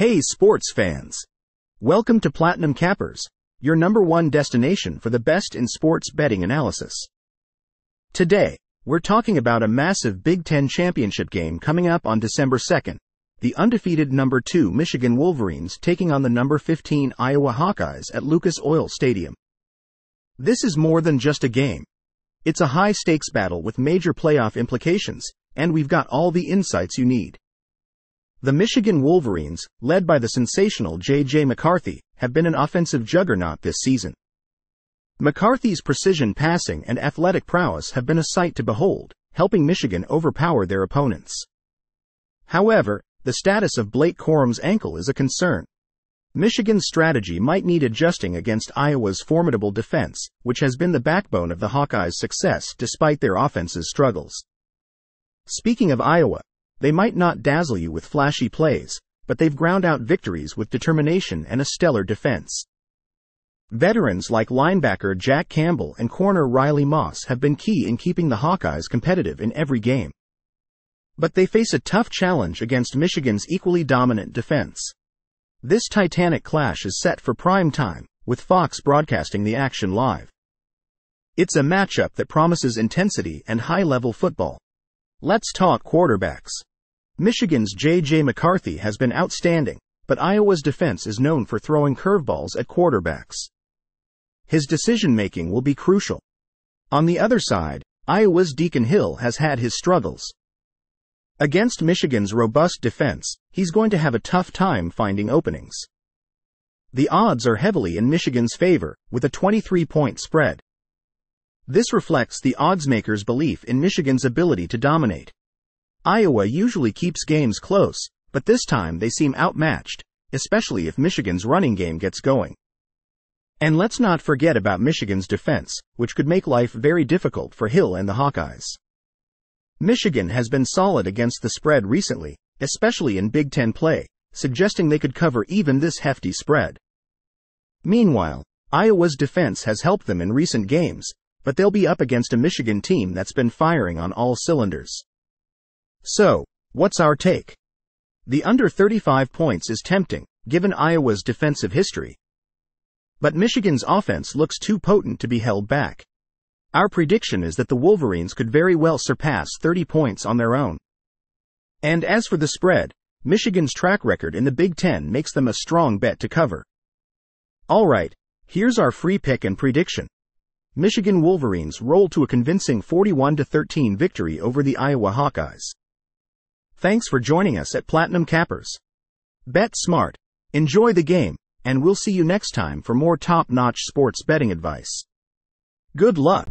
Hey sports fans! Welcome to Platinum Cappers, your number one destination for the best in sports betting analysis. Today, we're talking about a massive Big Ten championship game coming up on December 2nd, the undefeated number 2 Michigan Wolverines taking on the number 15 Iowa Hawkeyes at Lucas Oil Stadium. This is more than just a game. It's a high-stakes battle with major playoff implications, and we've got all the insights you need. The Michigan Wolverines, led by the sensational J.J. McCarthy, have been an offensive juggernaut this season. McCarthy's precision passing and athletic prowess have been a sight to behold, helping Michigan overpower their opponents. However, the status of Blake Corum's ankle is a concern. Michigan's strategy might need adjusting against Iowa's formidable defense, which has been the backbone of the Hawkeyes' success despite their offense's struggles. Speaking of Iowa, they might not dazzle you with flashy plays, but they've ground out victories with determination and a stellar defense. Veterans like linebacker Jack Campbell and corner Riley Moss have been key in keeping the Hawkeyes competitive in every game. But they face a tough challenge against Michigan's equally dominant defense. This titanic clash is set for prime time, with Fox broadcasting the action live. It's a matchup that promises intensity and high-level football. Let's talk quarterbacks. Michigan's J.J. McCarthy has been outstanding, but Iowa's defense is known for throwing curveballs at quarterbacks. His decision-making will be crucial. On the other side, Iowa's Deacon Hill has had his struggles. Against Michigan's robust defense, he's going to have a tough time finding openings. The odds are heavily in Michigan's favor, with a 23-point spread. This reflects the oddsmakers' belief in Michigan's ability to dominate. Iowa usually keeps games close, but this time they seem outmatched, especially if Michigan's running game gets going. And let's not forget about Michigan's defense, which could make life very difficult for Hill and the Hawkeyes. Michigan has been solid against the spread recently, especially in Big Ten play, suggesting they could cover even this hefty spread. Meanwhile, Iowa's defense has helped them in recent games, but they'll be up against a Michigan team that's been firing on all cylinders. So, what's our take? The under 35 points is tempting, given Iowa's defensive history. But Michigan's offense looks too potent to be held back. Our prediction is that the Wolverines could very well surpass 30 points on their own. And as for the spread, Michigan's track record in the Big Ten makes them a strong bet to cover. Alright, here's our free pick and prediction. Michigan Wolverines roll to a convincing 41-13 victory over the Iowa Hawkeyes. Thanks for joining us at Platinum Cappers. Bet smart, enjoy the game, and we'll see you next time for more top-notch sports betting advice. Good luck!